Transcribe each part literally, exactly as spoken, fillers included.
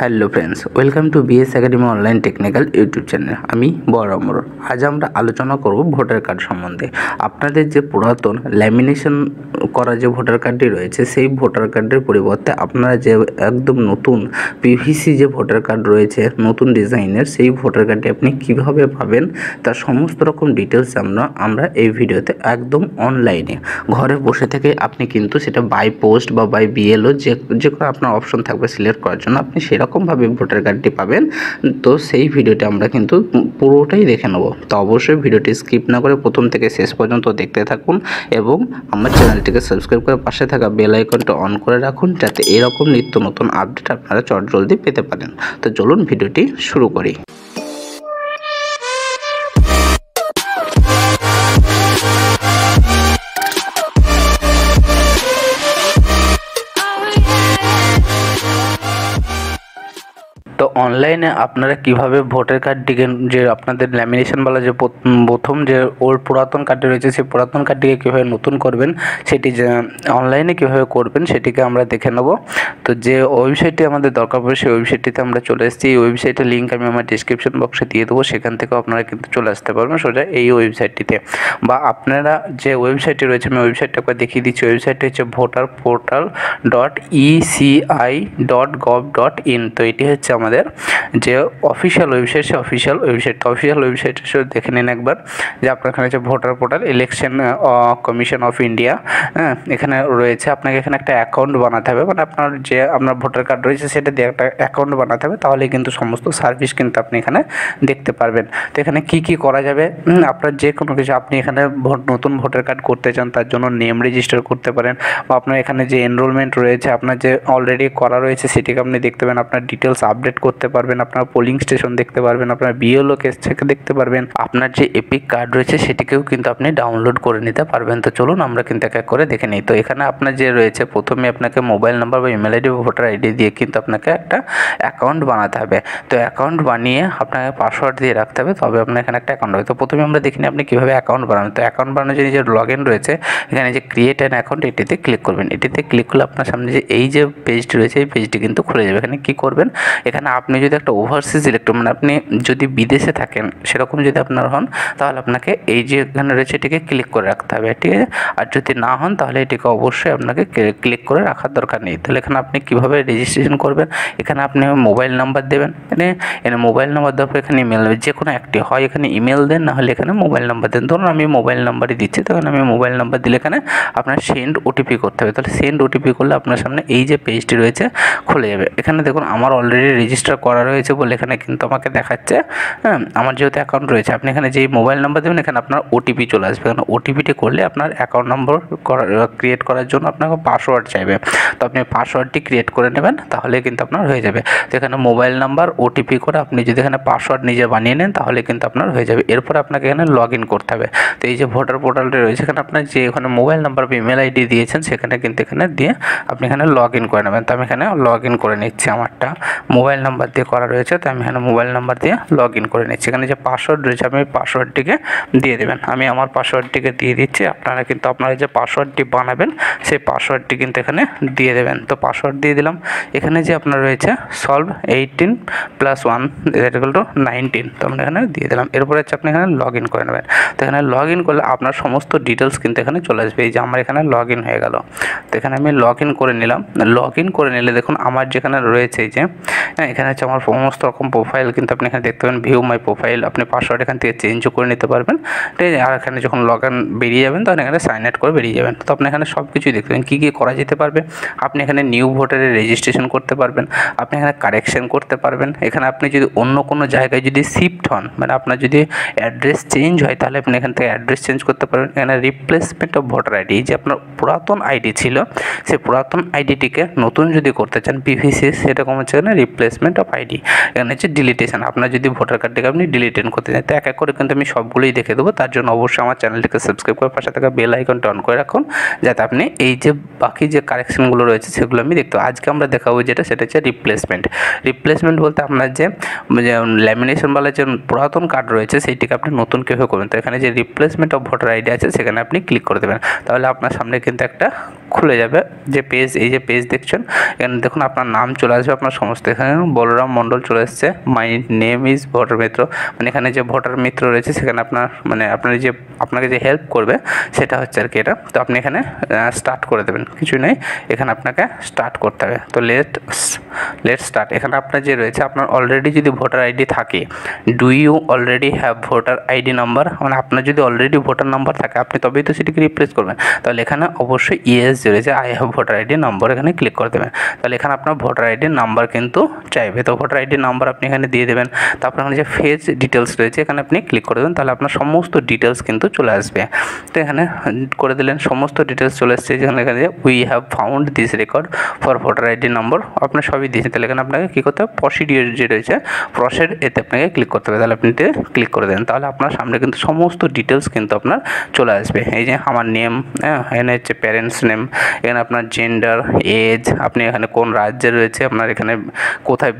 Hello friends welcome to BS academy online technical YouTube channel आमी बड़ मोड़ आज आमरा आलोचना करब भोटर कार्ड सम्बन्धे। आपनादेर जे पुरातन लैमिनेशन करा जो भोटर कार्डटी रयेछे सेई भोटर कार्डेर परिबर्ते आपनारा जे एकदम नतून पीवीसी जो भोटर कार्ड रयेछे नतून डिजाइनेर सेई भोटर कार्डटी आपनि किभाबे पाबेन तार समस्त रकम डिटेल्स आमरा आमरा एई भिडियोते एकदम अनलाइने घरे बसे थेके आपनि किन्तु सेटा बाई पोस्ट बा बाई बीएलओ जे जे कोनो आपनार अपशन थाकबे सिलेक्ट करार जोन्नो आपनि सेटा कम भावे भोटर कार्डटी पाबेन। तो सेई भिडियोटा आमरा किन्तु पुरोटाई देखे नेब, तो अवश्यई भिडियोटी स्किप ना करे प्रथम थेके शेष पर्यन्त देखते थाकुन एबं आमार চ্যানেলটিকে সাবস্ক্রাইব করে পাশে থাকা বেল আইকনটা অন করে রাখুন যাতে এরকম নিত্য নতুন আপডেট আপনারা চটজলদি পেতে পারেন। তো চলুন ভিডিওটি শুরু করি। तो ऑनलाइने अपनारा क्यों भोटर कार्ड जे अपन लैमिनेशन वाला जो प्रथम जो ओल्ड पुरातन कार्ड रही है से पुरातन कार्ड के क्यों नतून करबें से अनलाइने क्यों करबें से देखे नेब। तो जे वेबसाइट दरकार पड़े से वेबसाइट चले वेबसाइट लिंक डिस्क्रिप्शन बक्से दिए देव सेखान अपनारा क्योंकि चले आसते पर सोजा येबसाइटी अपनारा जो वेबसाइट रही है मैं वेबसाइट एक बार देखिए दीची। वेबसाइट हे voter portal dot ECI dot gov dot in. तो ये हमारे जे ऑफिशियल वेबसाइट से ऑफिशियल वेबसाइट तो ऑफिशियल वेबसाइट से देखे नीन एक बार जो अपना voter portal election commission of India. हाँ एखे रही है आपके एक अकाउंट बनाते हैं मैं अपन जे अपना भोटर कार्ड रही है से अकाउंट बनाते हैं तो क्योंकि समस्त सर्विस क्योंकि अपनी एखे देखते पाबें। तो ये क्यी करा जाए अपना जेको किस अपनी एखे भोट नतून भोटर कार्ड करते चान तरह नेम रेजिस्टर करते अपना एखे जो एनरोलमेंट रही है अपना जो अलरेडी करा रही है से अपनी देखते हैं अपना डिटेल्स अपडेट করতে পারবেন, আপনার পোলিং স্টেশন দেখতে পারবেন, আপনার বিএলও কেস থেকে দেখতে পারবেন, আপনার যে এপিক কার্ড রয়েছে সেটিকেও কিন্তু আপনি ডাউনলোড করে নিতে পারবেন। তো চলুন আমরা কিন্তু এক এক করে দেখে নিই। তো এখানে আপনার যে রয়েছে প্রথমে আপনাকে মোবাইল নাম্বার বা ইমেল আইডি বা ভোটার আইডি দিয়ে কিন্তু আপনাকে একটা অ্যাকাউন্ট বানাতে হবে। তো অ্যাকাউন্ট বানিয়ে আপনাকে পাসওয়ার্ড দিয়ে রাখতে হবে তবে আপনার এখানে একটা অ্যাকাউন্ট হবে। তো প্রথমে আমরা দেখি আপনি কীভাবে অ্যাকাউন্ট বানাবেন। তো অ্যাকাউন্ট বানানোর জন্য যে লগ ইন রয়েছে এখানে যে ক্রিয়েট অ্যান অ্যাকাউন্ট এটিতে ক্লিক করবেন। এটিতে ক্লিক করলে আপনার সামনে যে এই যে পেজটি রয়েছে এই পেজটি কিন্তু খুলে যাবে। এখানে কী করবেন এখানে আপনি যদি একটা ওভারসিজ ইলেকটর মানে আপনি যদি বিদেশে থাকেন সেরকম যদি আপনার হন তাহলে আপনাকে এই যে এখানে রয়েছে এটিকে ক্লিক করে রাখতে হবে, ঠিক আছে। আর যদি না হন তাহলে এটিকে অবশ্যই আপনাকে ক্লিক করে রাখার দরকার নেই। তাহলে এখানে আপনি কীভাবে রেজিস্ট্রেশন করবেন এখানে আপনি মোবাইল নাম্বার দেবেন, মানে এখানে মোবাইল নাম্বার দেওয়ার পর এখানে ইমেল দেবেন, যে কোনো একটি হয় এখানে ইমেল দেন নাহলে এখানে মোবাইল নাম্বার দেন। ধরুন আমি মোবাইল নাম্বারই দিচ্ছি, তখন আমি মোবাইল নাম্বার দিলে এখানে আপনার সেন্ড ওটিপি করতে হবে। তাহলে সেন্ড ওটিপি করলে আপনার সামনে এই যে পেজটি রয়েছে খুলে যাবে। এখানে দেখুন আমার অলরেডি রেজিস্টার করা রয়েছে বলে এখানে কিন্তু আমাকে দেখাচ্ছে। হ্যাঁ আমার যেহেতু অ্যাকাউন্ট রয়েছে আপনি এখানে যেই মোবাইল নাম্বার দেবেন এখানে আপনার ওটিপি চলে আসবে। কারণ ওটিপিটি করলে আপনার অ্যাকাউন্ট নম্বর ক্রিয়েট করার জন্য আপনাকে পাসওয়ার্ড চাইবে, তো আপনি পাসওয়ার্ডটি ক্রিয়েট করে নেবেন তাহলে কিন্তু আপনার হয়ে যাবে। তো এখানে মোবাইল নাম্বার ওটিপি করে আপনি যদি এখানে পাসওয়ার্ড নিজে বানিয়ে নেন তাহলে কিন্তু আপনার হয়ে যাবে। এরপর আপনাকে এখানে লগ ইন করতে হবে। তো এই যে ভোটার পোর্টালটি রয়েছে এখানে আপনার যে এখানে মোবাইল নাম্বার বা ইমেল আইডি দিয়েছেন সেখানে কিন্তু এখানে দিয়ে আপনি এখানে লগ ইন করে নেবেন। তো আমি এখানে লগ ইন করে নিচ্ছি, আমারটা মোবাইল নাম্বার দিয়ে করা রয়েছে তো আমি এখানে মোবাইল নাম্বার দিয়ে লগ ইন করে নিচ্ছি। এখানে যে পাসওয়ার্ড রয়েছে আপনি পাসওয়ার্ডটিকে দিয়ে দেবেন, আমি আমার পাসওয়ার্ডটিকে দিয়ে দিচ্ছি। আপনারা কিন্তু আপনারা যে পাসওয়ার্ডটি বানাবেন সেই পাসওয়ার্ডটি কিন্তু এখানে দিয়ে দেবেন। তো পাসওয়ার্ড দিয়ে দিলাম। এখানে যে আপনার রয়েছে solve eighteen plus one equal to nineteen, তো আমরা এখানে দিয়ে দিলাম। এরপরে হচ্ছে আপনি এখানে লগ ইন করে নেবেন। তো এখানে লগ ইন করলে আপনার সমস্ত ডিটেলস কিন্তু এখানে চলে আসবে। এই যে আমার এখানে লগ ইন হয়ে গেল, তো এখানে আমি লগ ইন করে নিলাম। লগ ইন করে নিলে দেখুন আমার যেখানে রয়েছে যে হ্যাঁ এখানে হচ্ছে আমার সমস্ত রকম প্রোফাইল কিন্তু আপনি এখানে দেখতে পাবেন, ভিউ মাই প্রোফাইল, আপনি পাসওয়ার্ড এখান থেকে চেঞ্জও করে নিতে পারবেন, ঠিক আছে। আর এখানে যখন লগ ইন বেরিয়ে যাবেন তখন এখানে সাইন আউট করে বেরিয়ে যাবেন। তো আপনি এখানে সব কিছুই দেখতে পাবেন কী কী করা যেতে পারবে। আপনি এখানে নিউ ভোটারের রেজিস্ট্রেশন করতে পারবেন, আপনি এখানে কারেকশন করতে পারবেন, এখানে আপনি যদি অন্য কোনো জায়গায় যদি শিফট হন মানে আপনার যদি অ্যাড্রেস চেঞ্জ হয় তাহলে আপনি এখান থেকে অ্যাড্রেস চেঞ্জ করতে পারবেন। এখানে রিপ্লেসমেন্ট অফ ভোটার আইডি যে আপনার পুরাতন আইডি ছিল সেই পুরাতন আইডিটিকে নতুন যদি করতে চান পিভিসি সেরকম হচ্ছে এখানে রিপ্লেসমেন্ট অফ আইডি। এখানে হচ্ছে ডিলিটেশন, আপনার যদি ভোটার কার্ডটিকে আপনি ডিলিটেন করতে চান। তো এক এক করে কিন্তু আমি সবগুলোই দেখে দেবো, তার জন্য অবশ্যই আমার চ্যানেলটিকে সাবস্ক্রাইব করে পাশে থাকা বেল আইকনটা অন করে রাখুন যাতে আপনি এই যে বাকি যে কারেকশনগুলো রয়েছে সেগুলো আমি দেখতে পাবো। আজকে আমরা দেখাবো যেটা সেটা হচ্ছে রিপ্লেসমেন্ট। রিপ্লেসমেন্ট বলতে আপনার যে ল্যামিনেশন বলা যে পুরাতন কার্ড রয়েছে সেইটিকে আপনি নতুন কীভাবে করবেন। তো এখানে যে রিপ্লেসমেন্ট অফ ভোটার আইডি আছে সেখানে আপনি ক্লিক করে দেবেন, তাহলে আপনার সামনে কিন্তু একটা খুলে যাবে যে পেজ, এই যে পেজ দেখছেন এখানে দেখুন আপনার নাম চলে আসবে, আপনার সমস্ত এখানে बलराम मंडल चले एसेছে माई नेम इज ভোটার মিত্র মানে এখানে যে ভোটার মিত্র রয়েছে সেখানে আপনার মানে আপনার যে আপনাকে যে হেল্প করবে সেটা হচ্ছে আর কি এটা তো আপনি এখানে স্টার্ট করে দেবেন কিছুই নাই এখানে আপনাকে স্টার্ট করতে হবে তো লেট লেট স্টার্ট এখানে আপনার যে রয়েছে আপনার অলরেডি যদি ভোটার আইডি থাকে do you already have voter ID number মানে আপনার যদি অলরেডি ভোটার নাম্বার থাকে আপনি তবেই তো সেটাকে রিপ্লেস করবেন তাহলে এখানে অবশ্যই ইএস রয়েছে I have voter ID number এখানে ক্লিক করে দেবেন তাহলে এখানে আপনার ভোটার আইডি নাম্বার কিন্তু চাইবে তো ভোটার আইডি নাম্বার আপনি এখানে দিয়ে দেবেন তারপর এখানে যে ফেজ ডিটেইলস রয়েছে এখানে আপনি ক্লিক করে দেন তাহলে আপনার সমস্ত ডিটেইলস কিন্তু চলে আসবে তো এখানে করে দিলেন সমস্ত ডিটেইলস চলে আসছে যেখানে এখানে we have found this record for voter ID number আপনি সবই দিয়েছেন তাহলে এখানে আপনাকে কি করতে হবে প্রসিডিউর যে রয়েছে প্রসেড এতে আপনাকে ক্লিক করতে হবে তাহলে আপনি এতে ক্লিক করে দেন তাহলে আপনার সামনে কিন্তু সমস্ত ডিটেইলস কিন্তু আপনার চলে আসবে এই যে আমার নেম এখানে হচ্ছে প্যারেন্টস নেম এখানে আপনার জেন্ডার এজ আপনি এখানে কোন রাজ্যে রয়েছে আপনার এখানে কোথায়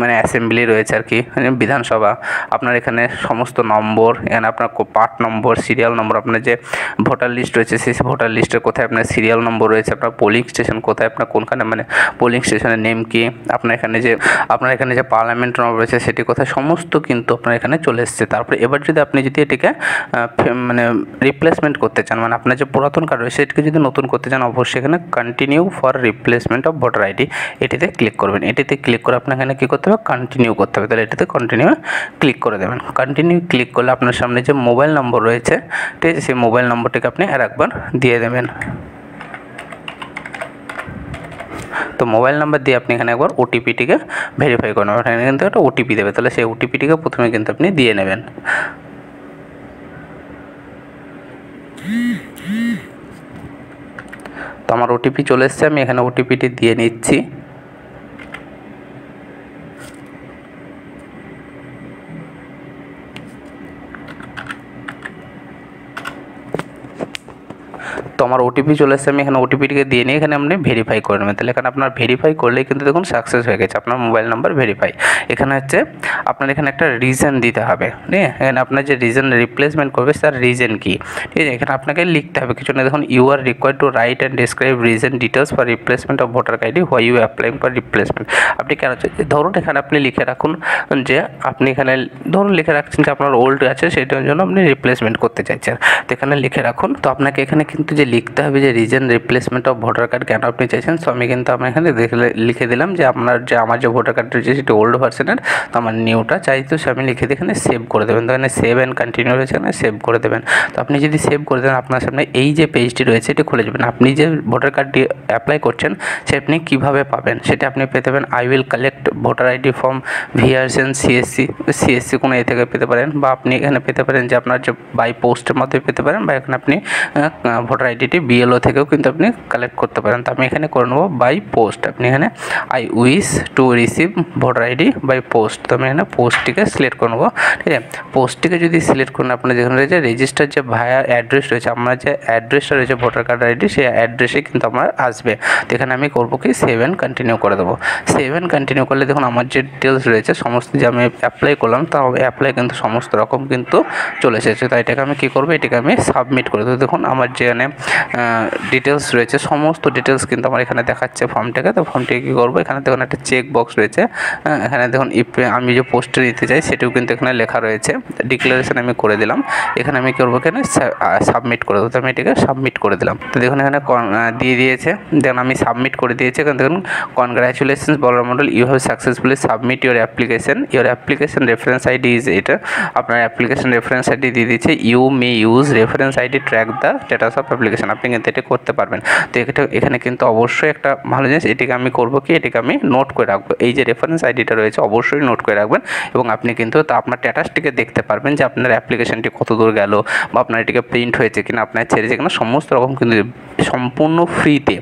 মানে অ্যাসেম্বলি রয়েছে আর কি বিধানসভা আপনার এখানে সমস্ত নম্বর এখানে আপনার পার্ট নম্বর সিরিয়াল নম্বর আপনার যে ভোটার লিস্ট রয়েছে সেই ভোটার লিস্টের কোথায় আপনার সিরিয়াল নম্বর রয়েছে আপনার পোলিং স্টেশন কোথায় আপনার কোনখানে মানে পোলিং স্টেশনের নেম কি আপনার এখানে যে আপনার এখানে যে পার্লামেন্ট নম্বর রয়েছে সেটি কোথায় সমস্ত কিন্তু আপনার এখানে চলে এসছে তারপরে এবার যদি আপনি যদি এটিকে মানে রিপ্লেসমেন্ট করতে চান মানে আপনার যে পুরাতন কার্ড রয়েছে সেটিকে যদি নতুন করতে চান অবশ্যই এখানে continue for replacement of voter ID এটিতে ক্লিক করবেন এটিতে ক্লিক করে আপনার এখানে কী করতে হবে কন্টিনিউ করতে হবে তাহলে এটিতে কন্টিনিউ ক্লিক করে দেবেন কন্টিনিউ ক্লিক করলে আপনার সামনে যে মোবাইল নম্বর রয়েছে ঠিক আছে সেই মোবাইল নম্বরটিকে আপনি আর একবার দিয়ে দেবেন তো মোবাইল নাম্বার দিয়ে আপনি এখানে একবার ওটিপিটিকে ভেরিফাই করে নেবেন এখানে কিন্তু একটা ওটিপি দেবে তাহলে সেই ওটিপিটিকে প্রথমে কিন্তু আপনি দিয়ে নেবেন তো আমার ওটিপি চলে এসছে আমি এখানে ওটিপিটি দিয়ে নিচ্ছি তো আমার ওটিপি চলে এসেছে আমি এখানে ওটিপিটিকে দিয়ে নিয়ে এখানে আপনি ভেরিফাই করে নেবেন তাহলে এখানে আপনার ভেরিফাই করলেই কিন্তু দেখুন সাকসেস হয়ে গেছে আপনার মোবাইল নাম্বার ভেরিফাই এখানে হচ্ছে আপনার এখানে একটা রিজন দিতে হবে ঠিক আছে এখানে আপনার যে রিজন রিপ্লেসমেন্ট করবে তার রিজন কী ঠিক আছে এখানে আপনাকে লিখতে হবে কিছু না দেখুন you are required to write and describe reason details for replacement of voter ID why you applying for replacement আপনি কেন ধরুন এখানে আপনি লিখে রাখুন যে আপনি এখানে ধরুন লিখে রাখছেন যে আপনার ওল্ড আছে সেটার জন্য আপনি রিপ্লেসমেন্ট করতে চাইছেন তো এখানে লিখে রাখুন তো আপনাকে এখানে কিন্তু যে লিখতে হবে যে reason replacement of voter card কেন আপনি চাইছেন সো আমি কিন্তু আমার এখানে দেখলে লিখে দিলাম যে আপনার যে আমার যে ভোটার কার্ড রয়েছে সেটা ওল্ড ভার্সনের তো আমার নিউটা চাই তো সে আমি লিখে দিয়ে এখানে সেভ করে দেবেন তো এখানে সেভ অ্যান্ড কন্টিনিউ রয়েছে এখানে সেভ করে দেবেন তো আপনি যদি সেভ করে দেন আপনার সামনে এই যে পেজটি রয়েছে এটি খুলে যাবেন আপনি যে ভোটার কার্ডটি অ্যাপ্লাই করছেন সে আপনি কীভাবে পাবেন সেটা আপনি পেতে পারেন I will collect voter ID form ভিআরসেন সিএসসি সিএসসি কোনো এ থেকে পেতে পারেন বা আপনি এখানে পেতে পারেন যে আপনার যে বাই পোস্টের মধ্যে পেতে পারেন বা এখানে আপনি ভোটার আইডিটি বিএলও থেকেও কিন্তু আপনি কালেক্ট করতে পারেন তো আমি এখানে করে নেবো বাই পোস্ট আপনি এখানে I wish to receive voter ID by post তো আমি এখানে পোস্টটিকে সিলেক্ট করে নেবো ঠিক আছে পোস্টটিকে যদি সিলেক্ট করেন আপনার যেখানে রয়েছে রেজিস্টার যে ভায়া অ্যাড্রেস রয়েছে আমার যে অ্যাড্রেসটা রয়েছে ভোটার কার্ড আইডি সেই অ্যাড্রেসে কিন্তু আমার আসবে তো এখানে আমি করবো কি সেভেন কন্টিনিউ করে দেবো সেভেন কন্টিনিউ করলে দেখুন আমার যে ডিটেলস রয়েছে সমস্ত যে আমি অ্যাপ্লাই করলাম তা অ্যাপ্লাই কিন্তু সমস্ত রকম কিন্তু চলে এসেছে তাই এটাকে আমি কী করবো এটাকে আমি সাবমিট করে দেবো দেখুন আমার যেখানে ডিটেলস রয়েছে সমস্ত ডিটেলস কিন্তু আমার এখানে দেখাচ্ছে ফর্মটাকে তো ফর্মটিকে কী করবো এখানে দেখুন একটা চেক বক্স রয়েছে এখানে দেখুন ইপ আমি যে পোস্টে নিতে চাই সেটিও কিন্তু এখানে লেখা রয়েছে ডিক্লারেশন আমি করে দিলাম এখানে আমি করবো এখানে সাবমিট করে দেবো তো আমি এটাকে সাবমিট করে দিলাম তো দেখুন এখানে দিয়ে দিয়েছে দেখুন আমি সাবমিট করে দিয়েছি এখানে দেখুন congratulations Balram Mandal you have successfully submit your application your application reference ID is এটা আপনার অ্যাপ্লিকেশন রেফারেন্স আইডি দিয়ে দিচ্ছে you may use reference ID track the status of application আপনি কিন্তু এটা করতে পারবেন তো এটা এখানে কিন্তু অবশ্যই একটা ভালো জিনিস এটিকে আমি করবো কি এটিকে আমি নোট করে রাখবো এই যে রেফারেন্স আইডিটা রয়েছে অবশ্যই নোট করে রাখবেন এবং আপনি কিন্তু তা আপনার স্ট্যাটাসটিকে দেখতে পারবেন যে আপনার অ্যাপ্লিকেশনটি কত দূর গেল বা আপনার এটিকে প্রিন্ট হয়েছে কিনা আপনার ছেড়েছে কিনা সমস্ত রকম কিন্তু সম্পূর্ণ ফ্রিতে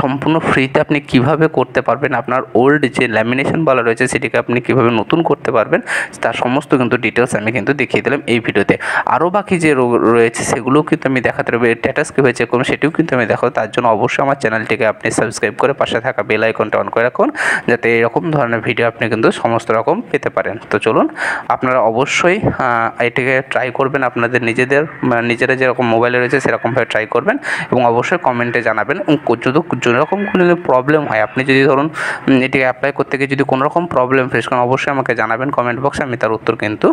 সম্পূর্ণ ফ্রিতে আপনি কিভাবে করতে পারবেন আপনার ওল্ড যে ল্যামিনেশন বলা রয়েছে সেটিকে আপনি কিভাবে নতুন করতে পারবেন তার সমস্ত কিন্তু ডিটেলস আমি কিন্তু দেখিয়ে দিলাম এই ভিডিওতে আরও বাকি যে রয়েছে সেগুলোও কিন্তু আমি দেখাতে পারবো স্ট্যাটাস কী হয়েছে রয়েছে কোন সেটিও কিন্তু আমি দেখো তার জন্য অবশ্যই আমার চ্যানেলটিকে আপনি সাবস্ক্রাইব করে পাশে থাকা বেল আইকনটা অন করে রাখুন যাতে এরকম ধরনের ভিডিও আপনি কিন্তু সমস্ত রকম পেতে পারেন। তো চলুন আপনারা অবশ্যই এটিকে ট্রাই করবেন, আপনাদের নিজেদের নিজেরা যেরকম মোবাইলে রয়েছে সেরকমভাবে ট্রাই করবেন এবং অবশ্যই কমেন্টে জানাবেন যদি যেরকম কোনো প্রবলেম হয়। আপনি যদি ধরুন এটিকে অ্যাপ্লাই করতে গিয়ে যদি কোনোরকম প্রবলেম ফেস করেন অবশ্যই আমাকে জানাবেন কমেন্ট বক্সে, আমি তার উত্তর কিন্তু